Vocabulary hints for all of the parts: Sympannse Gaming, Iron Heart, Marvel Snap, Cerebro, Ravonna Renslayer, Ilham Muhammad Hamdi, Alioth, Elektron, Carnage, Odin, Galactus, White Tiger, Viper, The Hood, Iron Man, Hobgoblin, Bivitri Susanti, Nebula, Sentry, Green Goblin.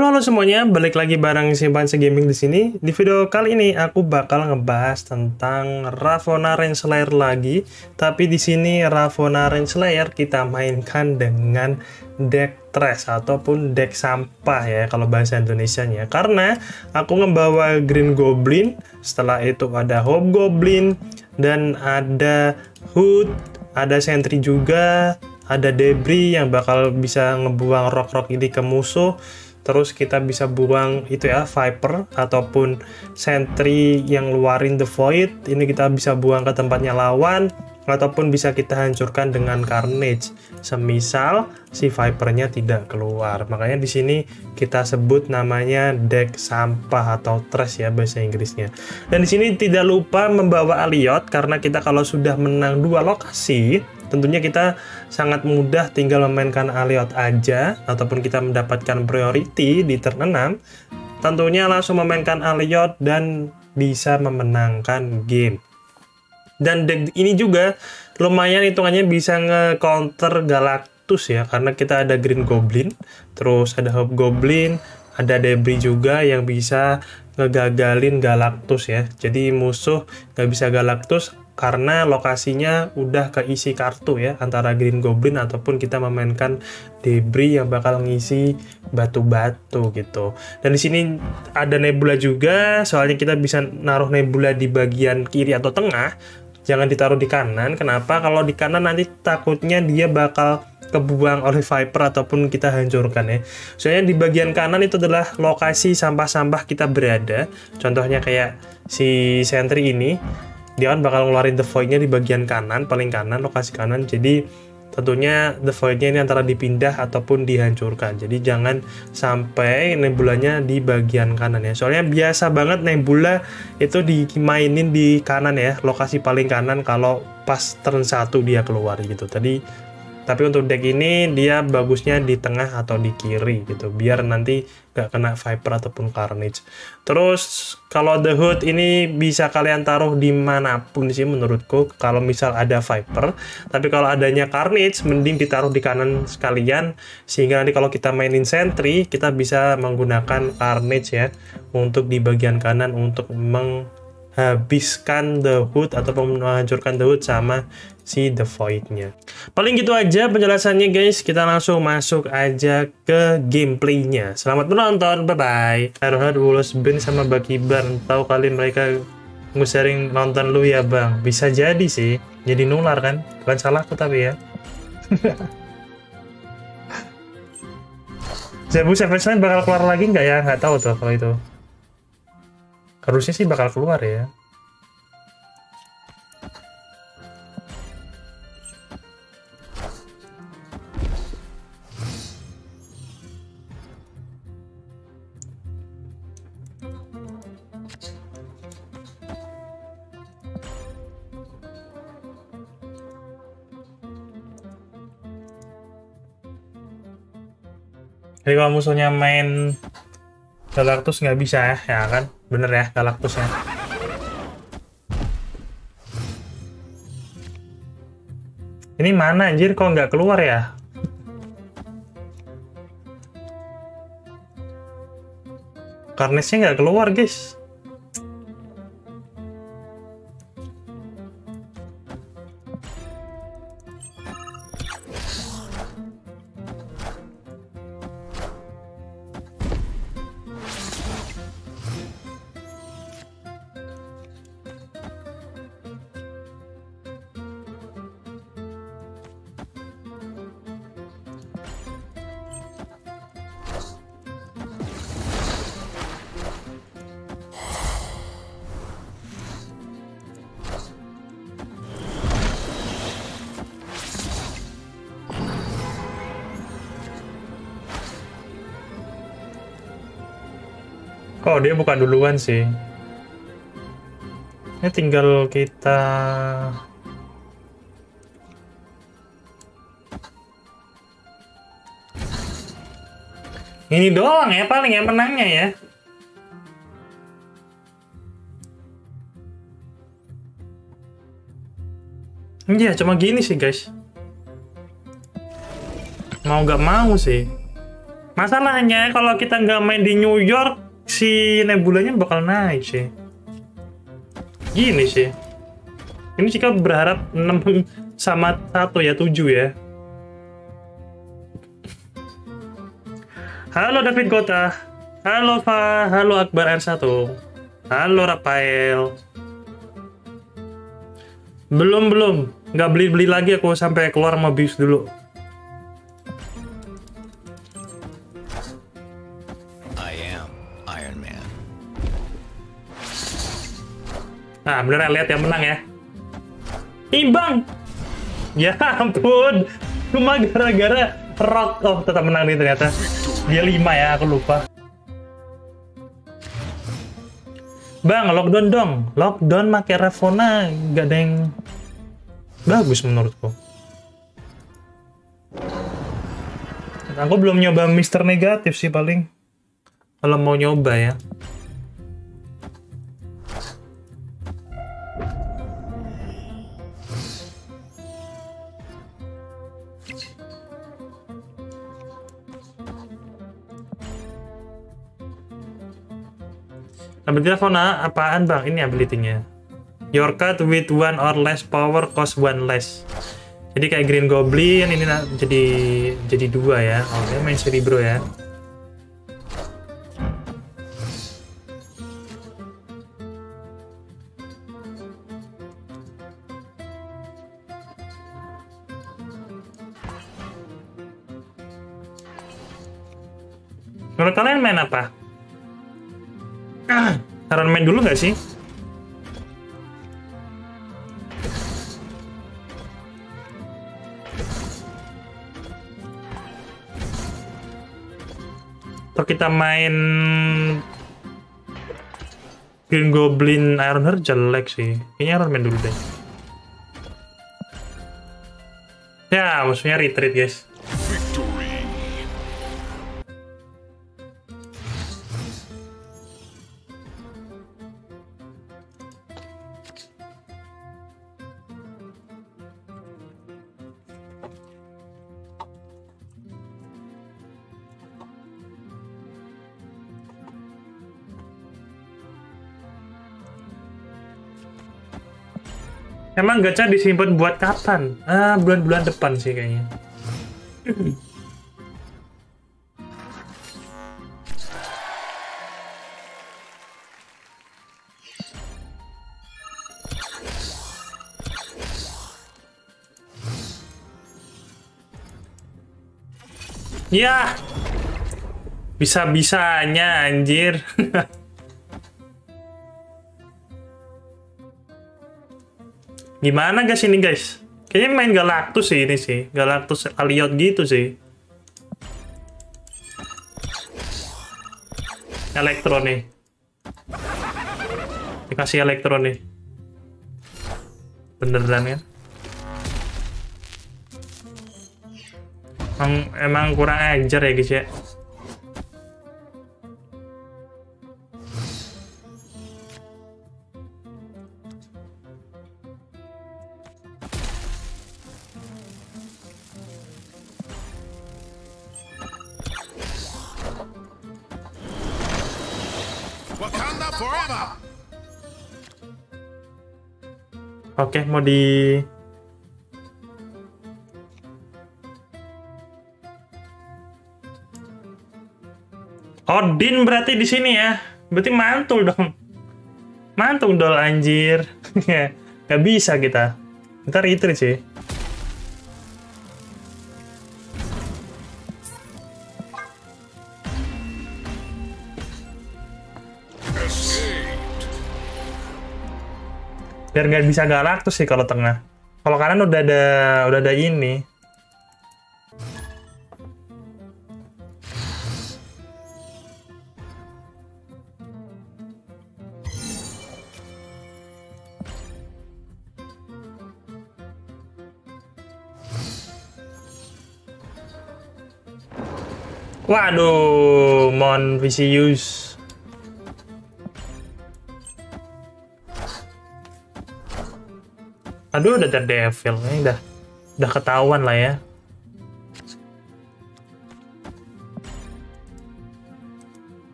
Halo semuanya, balik lagi bareng Sympannse Gaming di sini. Di video kali ini aku bakal ngebahas tentang Ravonna Renslayer lagi, tapi di sini Ravonna Renslayer kita mainkan dengan deck trash ataupun deck sampah ya kalau bahasa Indonesianya. Karena aku ngebawa Green Goblin, setelah itu ada Hobgoblin dan ada Hood, ada Sentry juga, ada debris yang bakal bisa ngebuang rock-rock ini ke musuh. Terus kita bisa buang itu ya, Viper ataupun Sentry yang luarin The Void. Ini kita bisa buang ke tempatnya lawan, ataupun bisa kita hancurkan dengan Carnage. Semisal si Vipernya tidak keluar. Makanya di sini kita sebut namanya deck sampah atau trash ya bahasa Inggrisnya. Dan di sini tidak lupa membawa Alioth, karena kita kalau sudah menang 2 lokasi, tentunya kita sangat mudah tinggal memainkan Alioth aja, ataupun kita mendapatkan priority di turn 6, tentunya langsung memainkan Alioth dan bisa memenangkan game. Dan deck ini juga lumayan hitungannya bisa nge-counter Galactus ya, karena kita ada Green Goblin, terus ada Hobgoblin, ada debris juga yang bisa ngegagalin Galactus ya. Jadi musuh nggak bisa Galactus karena lokasinya udah keisi kartu ya, antara Green Goblin ataupun kita memainkan debris yang bakal ngisi batu-batu gitu. Dan di sini ada Nebula juga, soalnya kita bisa naruh Nebula di bagian kiri atau tengah, jangan ditaruh di kanan. Kenapa? Kalau di kanan nanti takutnya dia bakal kebuang oleh Viper ataupun kita hancurkan ya. Soalnya di bagian kanan itu adalah lokasi sampah-sampah kita berada. Contohnya kayak si Sentry ini, dia kan bakal ngeluarin The Void-nya di bagian kanan, paling kanan, lokasi kanan. Jadi tentunya The Void-nya ini antara dipindah ataupun dihancurkan. Jadi jangan sampai Nebulanya di bagian kanan ya. Soalnya biasa banget Nebula itu dimainin di kanan ya, lokasi paling kanan kalau pas turn 1 dia keluar gitu. Tapi untuk deck ini dia bagusnya di tengah atau di kiri gitu, biar nanti gak kena Viper ataupun Carnage. Terus kalau The Hood ini bisa kalian taruh dimanapun sih menurutku, kalau misal ada Viper. Tapi kalau adanya Carnage mending ditaruh di kanan sekalian, sehingga nanti kalau kita mainin Sentry kita bisa menggunakan Carnage ya untuk di bagian kanan untuk menghabiskan The Hood ataupun menghancurkan The Hood sama si The Void-nya. Paling gitu aja penjelasannya guys, kita langsung masuk aja ke gameplaynya. Selamat menonton, bye-bye. Iron Heart Wolos Bin sama Bakibar, tahu kali mereka nge-sharing nonton lu ya bang. Bisa jadi sih, jadi nular kan? Bukan salahku tapi ya. Zebu Savage bakal keluar lagi nggak ya? Nggak tahu tuh kalau itu. Harusnya sih bakal keluar ya. Jadi kalau musuhnya main Galactus nggak bisa ya, ya kan? Bener ya, Galactus ya. Ini mana anjir, kok nggak keluar ya? Carnage-nya nggak keluar guys. Oh, dia bukan duluan sih. Ini tinggal kita ini doang ya paling yang menangnya ya. Iya, cuma gini sih guys. Mau gak mau sih. Masalahnya kalau kita nggak main di New York, si Nebulanya bakal naik sih. Gini sih. Ini jika berharap 6 sama 1 ya, 7 ya. Halo David Gota. Halo Fa. Halo Akbar R1. Halo Rafael. Belum. Nggak beli-beli lagi aku sampai keluar sama bius dulu. Nah, bener Alioth yang menang ya. Imbang. Ya ampun. Cuma gara-gara rock. Oh, tetap menang nih ternyata. Dia 5 ya, aku lupa. Bang, lockdown dong. Lockdown pakai Ravonna gak ada yang bagus menurutku. Aku belum nyoba Mister Negatif sih paling. Kalau mau nyoba ya. Ability Ravonna apaan bang? Ini ability-nya. Your card with one or less power cost one less. Jadi kayak Green Goblin ini jadi 2 ya. Oke, main Cerebro ya. Menurut kalian main apa? Taruhan main dulu nggak sih? Atau kita main Green Goblin Iron Heart jelek sih. Kayaknya Iron Man dulu deh. Ya, musuhnya retreat guys. Emang gacha disimpan buat kapan? Ah, bulan-bulan depan sih kayaknya. Ya, bisa-bisanya anjir. Gimana guys ini guys? Kayaknya main Galactus sih ini sih. Galactus Alioth gitu sih. Elektron nih. Dikasih elektron nih. Beneran ya? Emang kurang ajar ya guys ya? Oke, mau di Odin berarti di sini ya. Berarti mantul dong. Mantul dong anjir. Gak bisa kita. Ntar retreat sih. Biar nggak bisa Galactus sih kalau tengah. Kalau kanan udah ada ini. Waduh, Mon Vicious. Aduh, udah ada devil ini, udah ketahuan lah ya.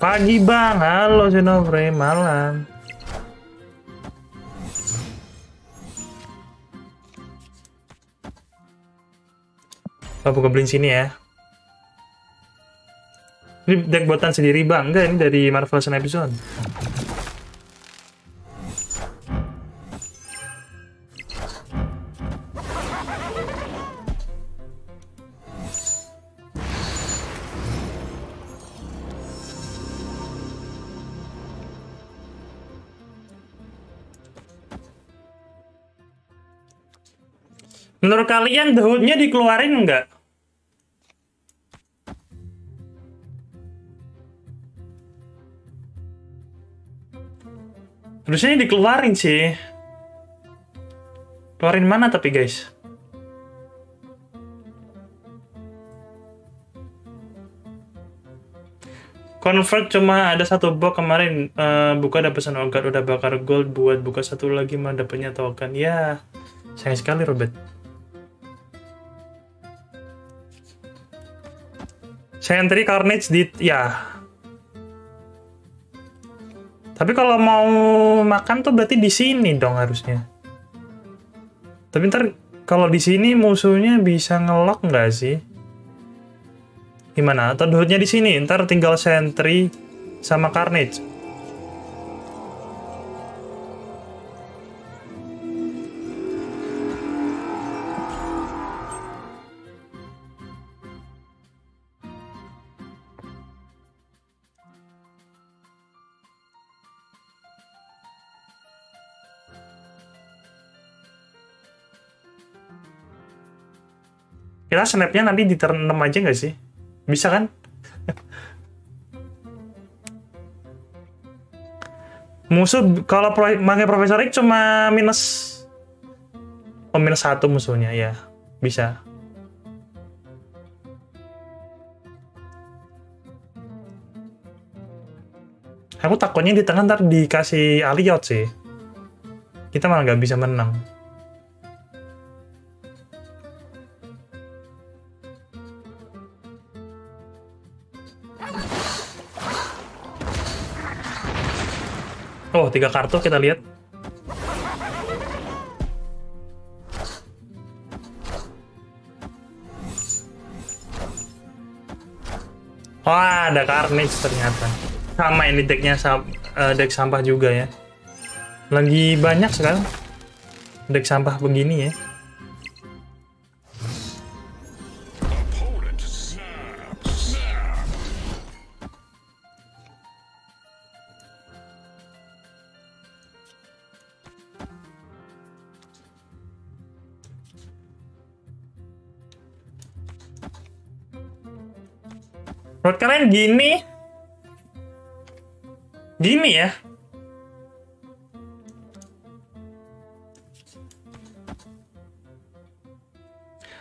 Pagi bang, halo Sinopre, malam. Aku kebelin sini ya. Ini deck buatan sendiri bang, enggak ini dari Marvel Snap episode. Menurut kalian The Hood-nya dikeluarin nggak? Harusnya dikeluarin sih. Keluarin mana tapi guys? Convert cuma ada satu box kemarin, buka ada pesan Ogat udah bakar gold buat buka satu lagi mah dapetnya token. Ya, sayang sekali Robert. Sentry Carnage di ya. Tapi kalau mau makan tuh berarti di sini dong harusnya. Tapi ntar kalau di sini musuhnya bisa ngelok nggak sih? Gimana? Atau duitnya di sini, ntar tinggal Sentry sama Carnage. Kita snapnya nanti di turn 6 aja nggak sih? Bisa kan? Musuh kalau pakai Profesor X cuma minus minus 1 musuhnya ya. Bisa. Aku takutnya di tengah ntar dikasih Alioth sih. Kita malah nggak bisa menang. Oh, 3 kartu kita lihat. Wah, ada Carnage ternyata. Sama ini decknya, deck sampah juga ya. Lagi banyak sekarang deck sampah begini ya. Menurut kalian gini ya?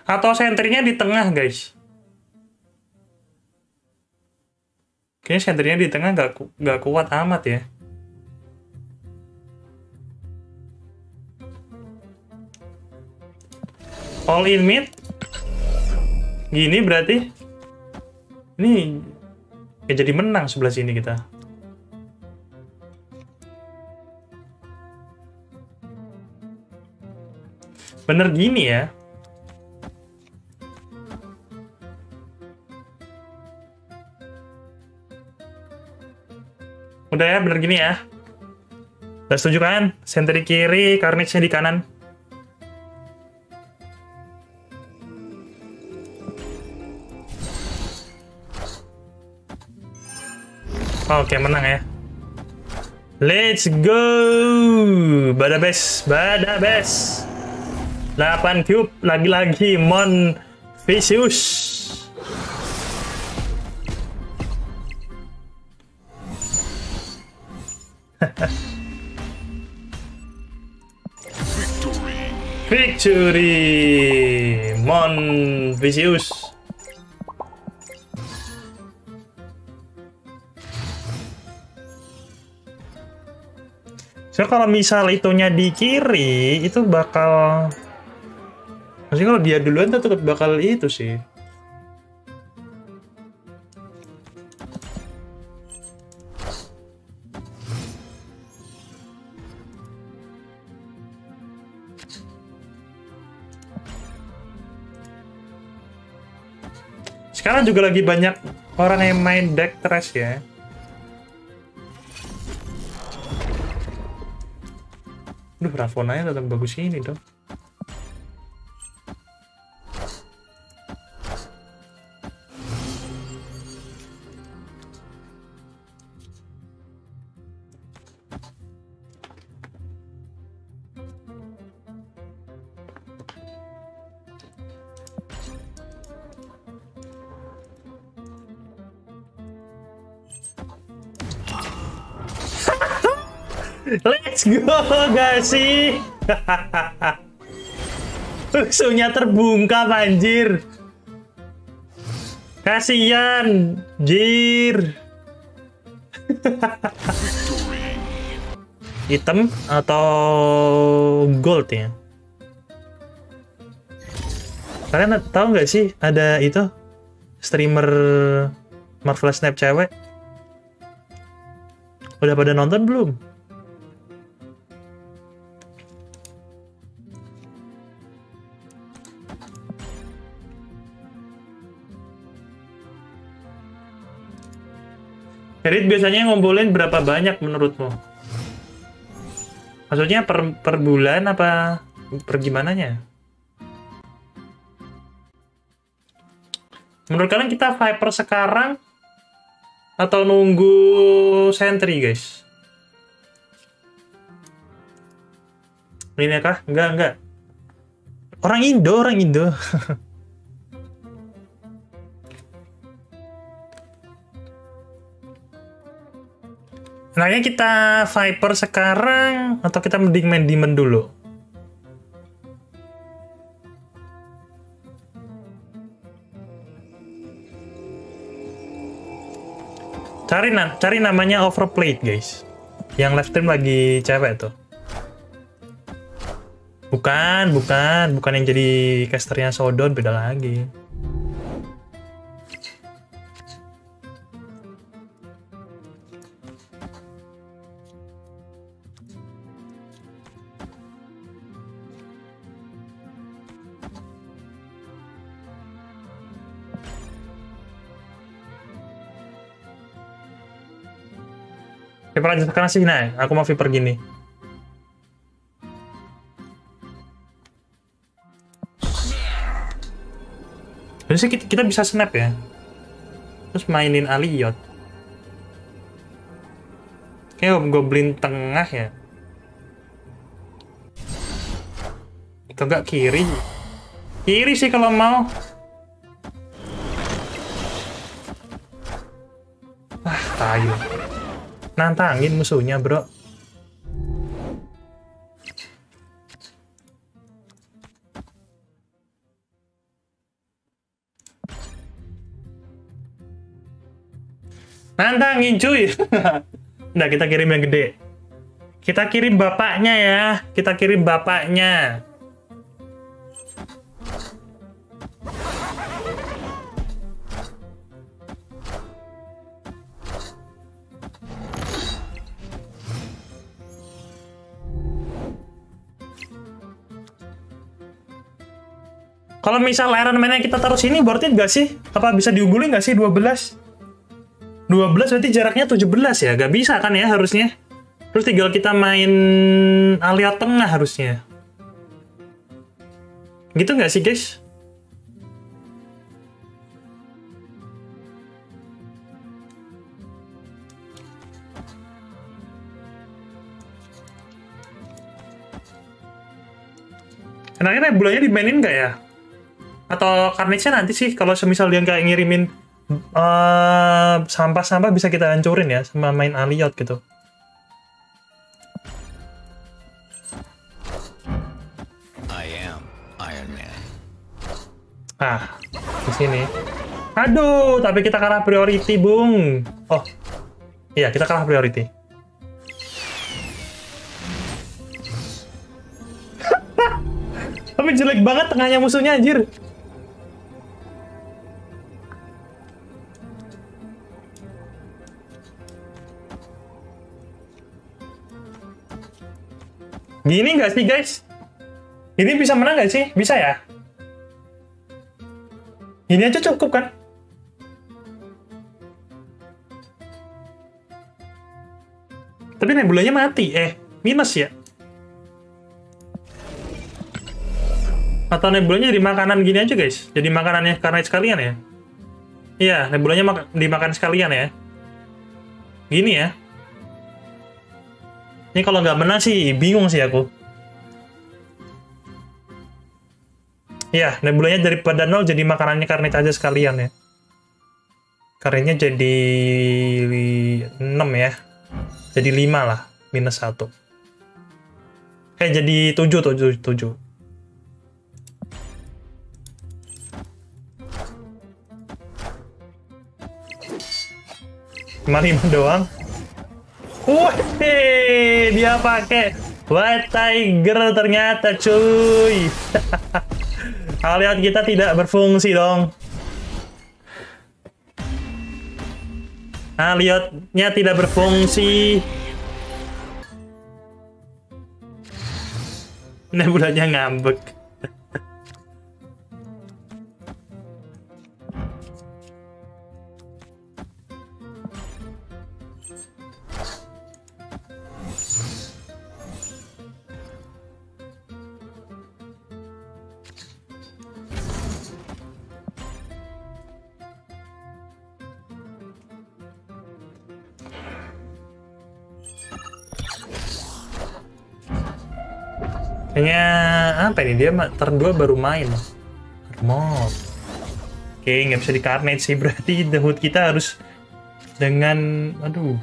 Atau sentrinya di tengah guys? Kayaknya sentrinya di tengah nggak kuat amat ya. All in mid? Gini berarti? Ini ya jadi menang sebelah sini kita. Bener gini ya. Udah ya, bener gini ya. Udah setuju kan? Sentry kiri, Carnage-nya di kanan. Oke, menang ya. Let's go. Bada best. 8 cube lagi-lagi Mon Vicious. Victory. Mon Vicious. So, kalau misal itunya di kiri, itu bakal... Maksudnya kalau dia duluan tetap bakal itu sih. Sekarang juga lagi banyak orang yang main deck trash ya. Aduh, Ravonnanya tetap bagus ini dong. Let's go, guys. Musuhnya terbungkam, anjir. Kasian, jir. Hitam atau gold ya? Kalian tahu nggak sih ada itu streamer Marvel Snap cewek? Udah pada nonton belum? Herit biasanya ngumpulin berapa banyak menurutmu? Maksudnya per bulan apa per gimananya? Menurut kalian kita Viper sekarang atau nunggu Sentry, guys? Ini kah? Enggak. Orang Indo. Enaknya kita Viper sekarang atau kita mending main Demon dulu? Cari namanya Overplayed, guys. Yang live stream lagi cewek tuh. Bukan yang jadi casternya Sodon, beda lagi. Viper lanjut sekarang sih, nah aku mau Viper gini. Terus kita bisa snap ya. Terus mainin Alioth. Kayak Hobgoblin tengah ya. Atau enggak kiri? Kiri sih kalau mau. Ah, tayu. Nantangin musuhnya, bro. Nantangin, cuy. Nah, kita kirim yang gede. Kita kirim bapaknya ya. Kita kirim bapaknya. Kalau misal Iron Man-nya kita taruh sini, berarti nggak sih? Apa bisa diunggulin nggak sih? 12 berarti jaraknya 17 ya? Nggak bisa kan ya harusnya? Terus tinggal kita main Alioth tengah harusnya. Gitu nggak sih, guys? Enaknya Nebulanya dimainin nggak ya? Atau Carnage-nya nanti sih, kalau semisal dia kayak ngirimin sampah-sampah bisa kita hancurin ya, sama main Alioth gitu. I am Iron Man. Ah, di sini. Aduh, tapi kita kalah priority, Bung. Oh, iya kita kalah priority. Tapi jelek banget tengahnya musuhnya, anjir. Gini nggak sih, guys? Ini bisa menang nggak sih? Bisa ya? Ini aja cukup kan? Tapi Nebulanya mati. Minus ya? Atau Nebulanya jadi makanan gini aja, guys? Jadi makanannya karena sekalian ya? Iya, Nebulanya dimakan sekalian ya? Gini ya? Ini kalau nggak menang sih, bingung sih aku. Iya, Nebulanya daripada nol jadi makanannya Carnage aja sekalian ya. Carnage-nya jadi 6 ya. Jadi 5 lah, minus 1. Jadi 7. Cuma 5 doang. Wih, dia pakai White Tiger ternyata, cuy. Alioth kita tidak berfungsi dong. Aliothnya tidak berfungsi. Nebulanya ngambek. Kayaknya apa ini, dia turn 2 baru main armor. Oke, nggak bisa di Carnage sih, berarti The Hood kita harus dengan aduh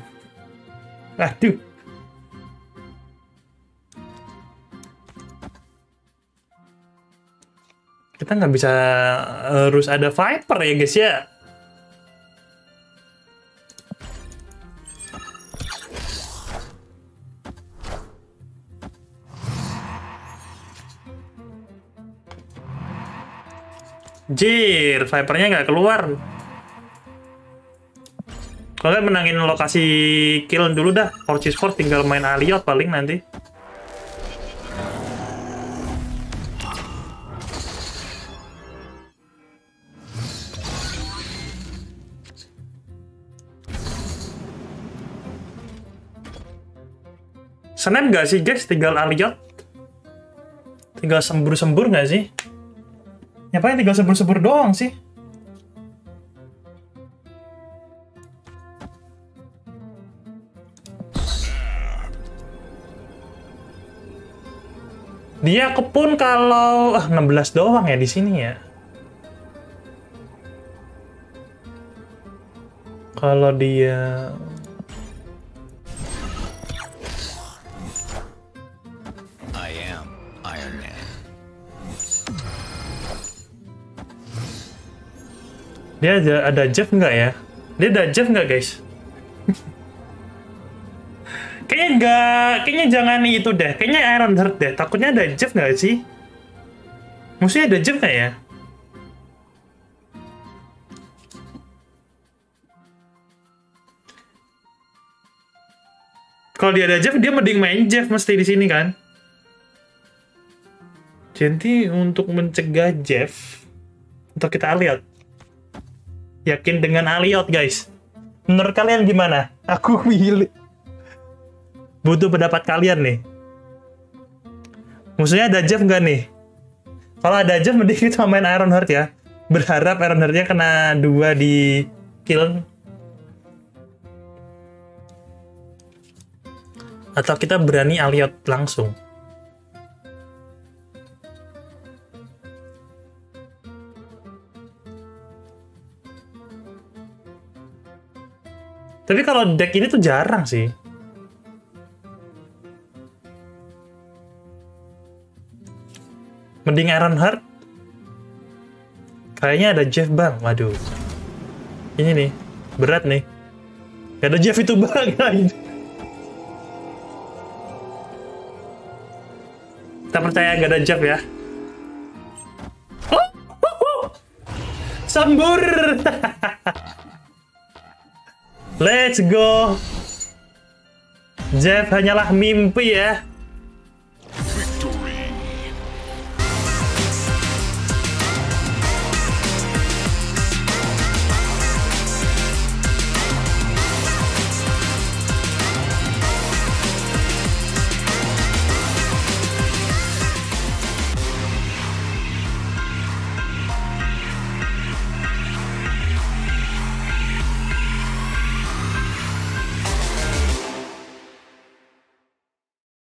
kita nggak bisa, harus ada Viper ya guys ya. Jir, Vipernya nggak keluar. Kalau menangin lokasi kill dulu dah. 4v4 tinggal main Alioth paling nanti. Senang nggak sih guys, tinggal Alioth? Tinggal sembur-sembur nggak sih? Ngapain tinggal sebur-sebur doang sih? Dia kepun kalau 16 doang ya di sini ya. Kalau dia ada Jeff nggak ya? Dia ada Jeff nggak guys? Kayaknya nggak, kayaknya jangan itu deh. Kayaknya Iron Heart deh. Takutnya ada Jeff nggak sih? Maksudnya ada Jeff nggak ya? Kalau dia ada Jeff, dia mending main Jeff mesti di sini kan? Jadi untuk mencegah Jeff, untuk kita lihat. Yakin dengan Alioth guys. Menurut kalian gimana? Aku pilih. Butuh pendapat kalian nih. Musuhnya ada Jeff nggak nih? Kalau ada Jeff mending kita main Iron Heart ya. Berharap Iron Heart-nya kena 2 di kill. Atau kita berani Alioth langsung. Tapi kalau deck ini tuh jarang sih. Mending Iron Heart. Kayaknya ada Jeff bang. Waduh. Ini nih. Berat nih. Gak ada Jeff itu bang. Kita percaya gak ada Jeff ya. Sambur. Let's go. Jeff hanyalah mimpi ya.